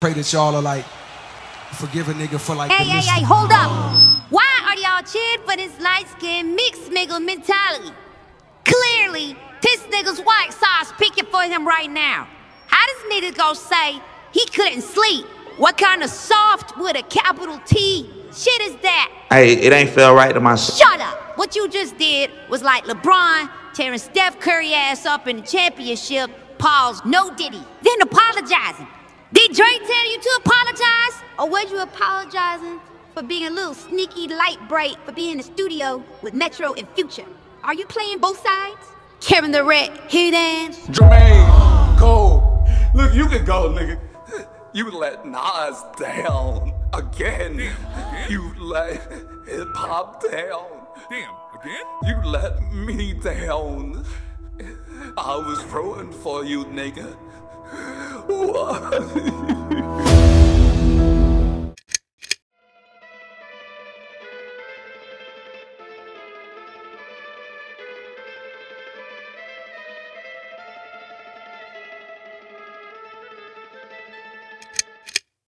Pray that y'all are like, forgive a nigga for like. Hey, hold up. Why are y'all cheered for this light-skinned mixed nigga mentality? Clearly, this nigga's white sauce picking for him right now. How does nigga go say he couldn't sleep? What kind of soft with a capital T shit is that? Hey, it ain't felt right to my shut up. What you just did was like LeBron tearing Steph Curry ass up in the championship. Pause, no diddy. Then apologizing. Did Dre tell you to apologize? Or were you apologizing for being a little sneaky light bright for being in the studio with Metro and Future? Are you playing both sides? Kevin the Wreck, here dance. Jermaine, Cole, look, you can go, nigga. You let Nas down again. Damn. You let hip hop down. Damn, again? You let me down. I was rooting for you, nigga. What?